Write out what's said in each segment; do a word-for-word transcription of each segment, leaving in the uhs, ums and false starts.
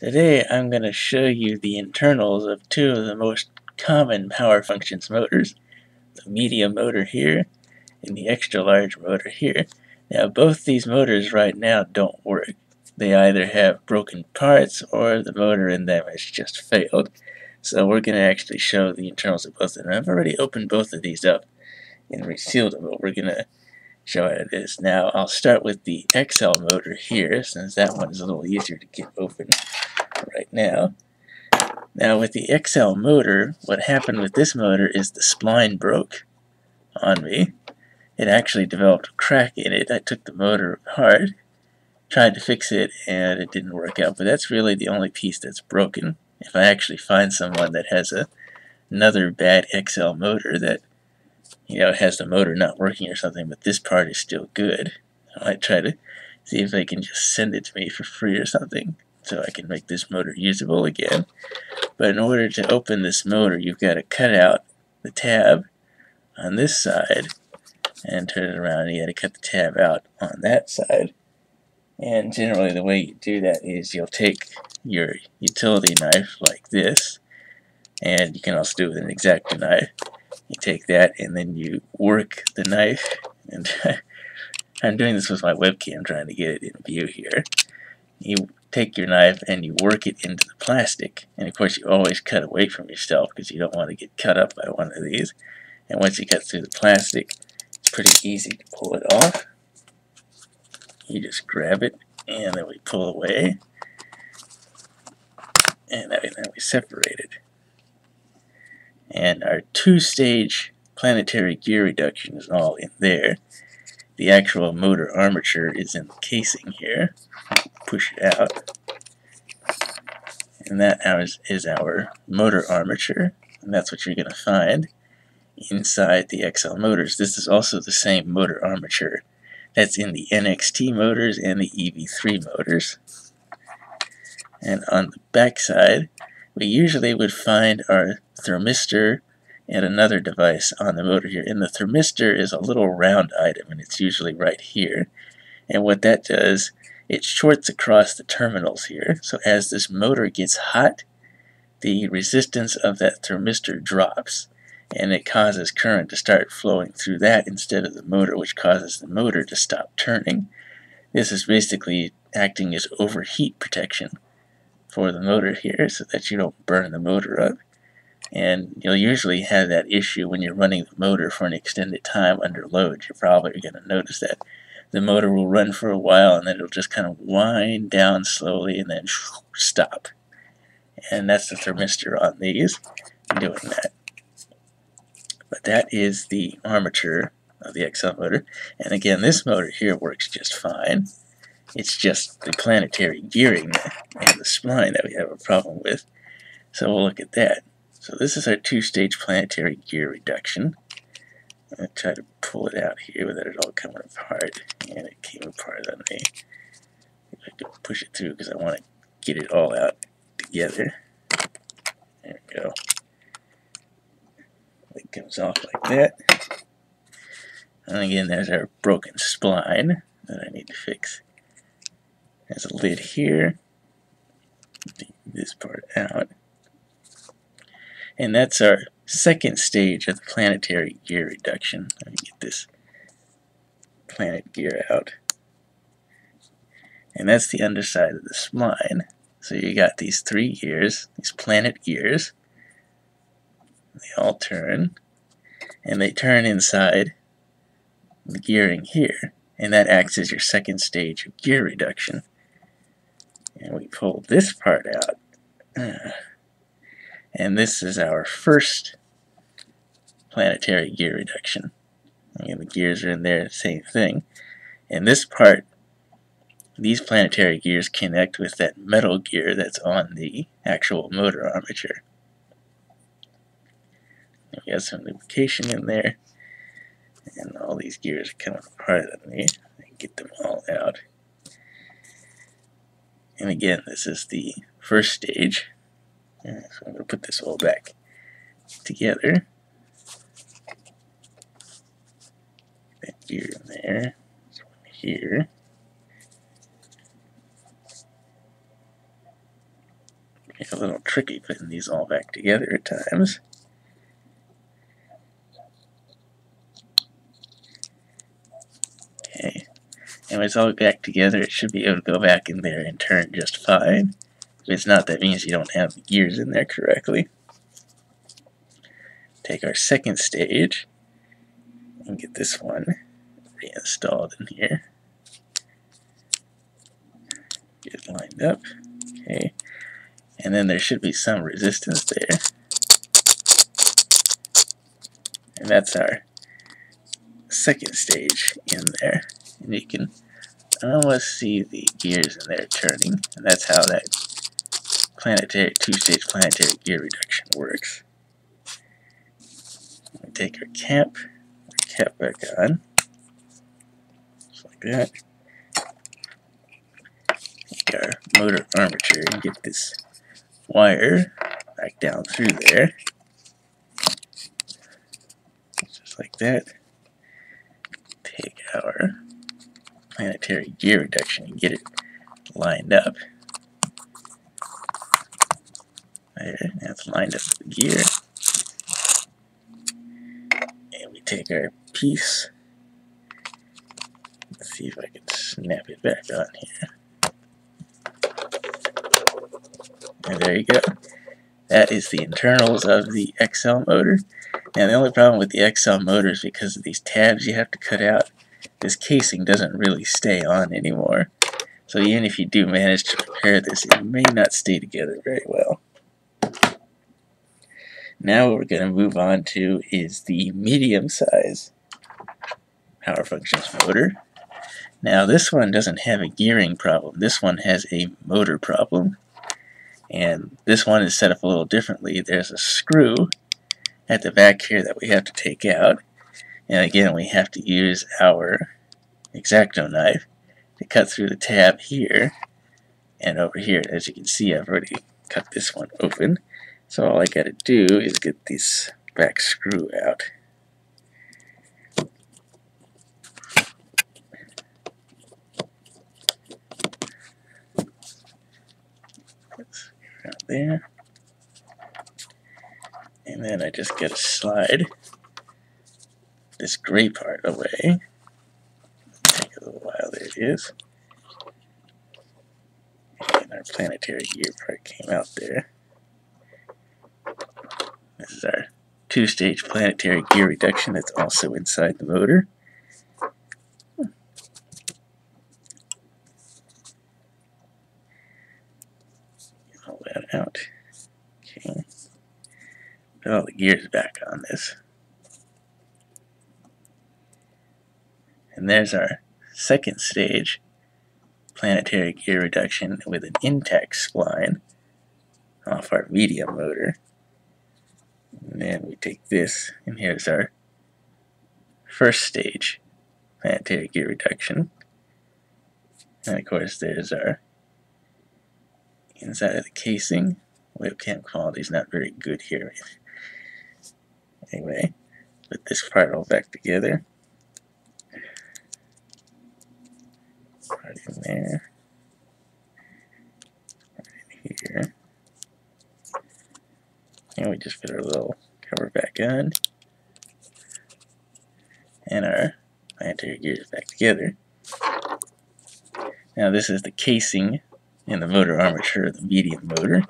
Today I'm going to show you the internals of two of the most common Power Functions motors, the medium motor here and the extra large motor here. Now both these motors right now don't work. They either have broken parts or the motor in them has just failed. So we're going to actually show the internals of both of them. I've already opened both of these up and resealed them, but we're going to show how it is. Now I'll start with the X L motor here, since that one's a little easier to get open right now. Now with the X L motor, what happened with this motor is the spline broke on me. It actually developed a crack in it. I took the motor apart, tried to fix it, and it didn't work out. But that's really the only piece that's broken. If I actually find someone that has a, another bad X L motor that, you know, it has the motor not working or something, but this part is still good, I might try to see if they can just send it to me for free or something, so I can make this motor usable again. But in order to open this motor, you've got to cut out the tab on this side and turn it around, and you got to cut the tab out on that side. And generally the way you do that is you'll take your utility knife like this, and you can also do it with an X-Acto knife. You take that and then you work the knife, and I'm doing this with my webcam trying to get it in view here. You take your knife and you work it into the plastic, and of course you always cut away from yourself because you don't want to get cut up by one of these. And once you cut through the plastic, it's pretty easy to pull it off. You just grab it and then we pull away, and then we separate it. And our two-stage planetary gear reduction is all in there. The actual motor armature is in the casing here. Push it out. And that is our motor armature. And that's what you're going to find inside the X L motors. This is also the same motor armature that's in the N X T motors and the E V three motors. And on the back side, we usually would find our thermistor and another device on the motor here. And the thermistor is a little round item, and it's usually right here. And what that does, it shorts across the terminals here. So as this motor gets hot, the resistance of that thermistor drops, and it causes current to start flowing through that instead of the motor, which causes the motor to stop turning. This is basically acting as overheat protection for the motor here, so that you don't burn the motor up. And you'll usually have that issue when you're running the motor for an extended time under load. You're probably going to notice that the motor will run for a while and then it'll just kind of wind down slowly and then stop. And that's the thermistor on these doing that. But that is the armature of the X L motor. And again, this motor here works just fine. It's just the planetary gearing and the spline that we have a problem with. So we'll look at that. So this is our two-stage planetary gear reduction. I'm going to try to pull it out here without it all coming apart. And it came apart on me. I can push it through because I want to get it all out together. There we go. It comes off like that. And again, there's our broken spline that I need to fix. There's a lid here, take this part out, and that's our second stage of the planetary gear reduction. Let me get this planet gear out, and that's the underside of the spline. So you got these three gears, these planet gears, they all turn, and they turn inside the gearing here, and that acts as your second stage of gear reduction. And we pull this part out, and this is our first planetary gear reduction. Again, the gears are in there, same thing. And this part, these planetary gears connect with that metal gear that's on the actual motor armature. We got some lubrication in there, and all these gears are coming apart on me. I get them all out. And again, this is the first stage. So I'm going to put this all back together. That gear in there. This one here. It's a little tricky putting these all back together at times. Okay. Anyways, all back together, it should be able to go back in there and turn just fine. If it's not, that means you don't have the gears in there correctly. Take our second stage and get this one reinstalled in here. Get it lined up. Okay. And then there should be some resistance there. And that's our second stage in there. And you can almost see the gears in there turning. And that's how that planetary two-stage planetary gear reduction works. We take our cap, our cap back on. Just like that. Take our motor armature and get this wire back down through there, just like that. Take our planetary gear reduction and get it lined up. There, now it's lined up with the gear. And we take our piece. Let's see if I can snap it back on here. And there you go. That is the internals of the X L motor. Now the only problem with the X L motor is because of these tabs you have to cut out, this casing doesn't really stay on anymore. So even if you do manage to repair this, it may not stay together very well. Now what we're going to move on to is the medium size Power Functions motor. Now this one doesn't have a gearing problem. This one has a motor problem. And this one is set up a little differently. There's a screw at the back here that we have to take out. And again, we have to use our X-Acto knife to cut through the tab here and over here. As you can see, I've already cut this one open. So all I gotta do is get this back screw out. Let's out there, and then I just gotta slide this gray part away. Take a little while, there it is. And our planetary gear part came out there. This is our two-stage planetary gear reduction that's also inside the motor. Get all that out. Okay. Put all the gears back on this. And there's our second stage planetary gear reduction with an intact spline off our medium motor. And then we take this, and here's our first stage planetary gear reduction. And of course, there's our inside of the casing. Webcam quality is not very good here. Anyway, put this part all back together. Right in there. Right in here. And we just put our little cover back on. And our planetary gear is back together. Now this is the casing and the motor armature of the medium motor.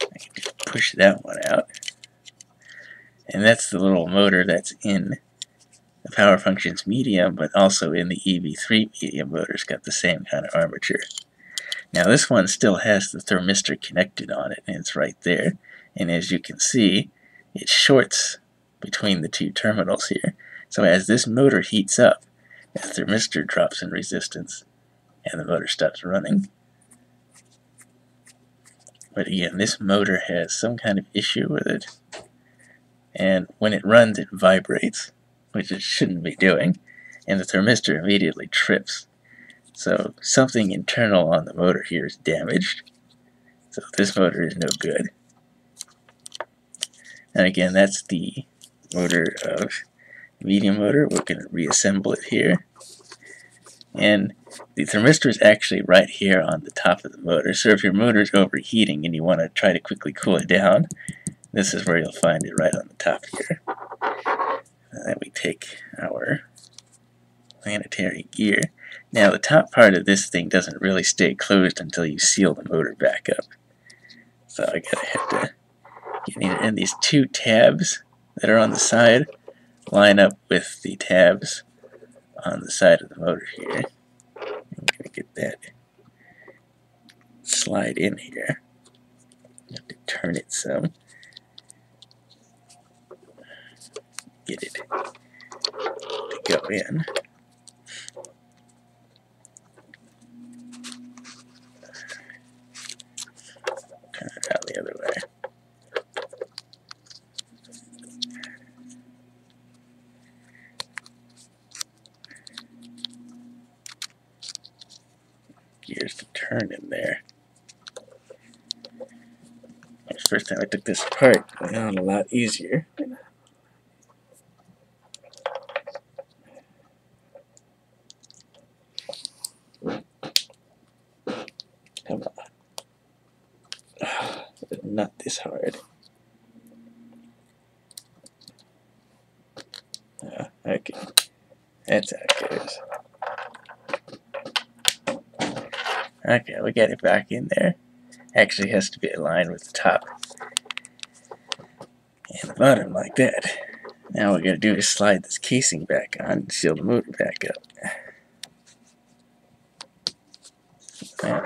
I can just push that one out. And that's the little motor that's in the Power Functions medium, but also in the E V three medium motor. It's got the same kind of armature. Now this one still has the thermistor connected on it, and it's right there. And as you can see, it shorts between the two terminals here. So as this motor heats up, the thermistor drops in resistance and the motor stops running. But again, this motor has some kind of issue with it. And when it runs, it vibrates, which it shouldn't be doing. And the thermistor immediately trips. So something internal on the motor here is damaged. So this motor is no good. And again, that's the motor of medium motor. We're going to reassemble it here. And the thermistor is actually right here on the top of the motor. So if your motor is overheating and you want to try to quickly cool it down, this is where you'll find it, right on the top here. And then we take our planetary gear. Now the top part of this thing doesn't really stay closed until you seal the motor back up. So I gotta have to get in, and these two tabs that are on the side line up with the tabs on the side of the motor here. I'm gonna get that slide in here. I have to turn it some. Get it to go in. Turn it out the other way. Gears to turn in there. The first time I took this apart, it went on a lot easier. Not this hard. Oh, okay, that's how it goes. Okay, we got it back in there. Actually, it has to be aligned with the top and the bottom like that. Now what we're gonna do is slide this casing back on and seal the motor back up. Right.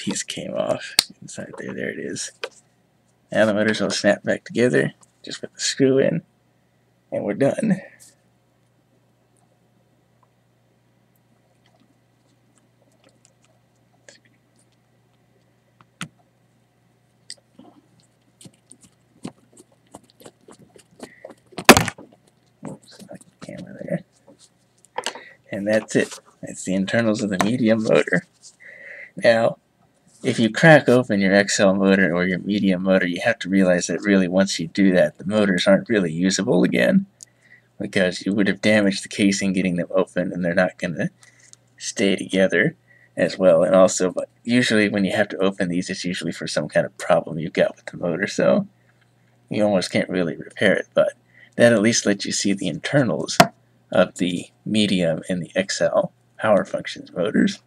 Piece came off inside there. There it is. Now the motors will snap back together. Just put the screw in, and we're done. Oops, not the camera there. And that's it. That's the internals of the medium motor. Now, if you crack open your X L motor or your medium motor, you have to realize that really once you do that, the motors aren't really usable again, because you would have damaged the casing getting them open, and they're not going to stay together as well. And also, but usually when you have to open these, it's usually for some kind of problem you've got with the motor, so you almost can't really repair it. But that at least lets you see the internals of the medium and the X L Power Functions motors.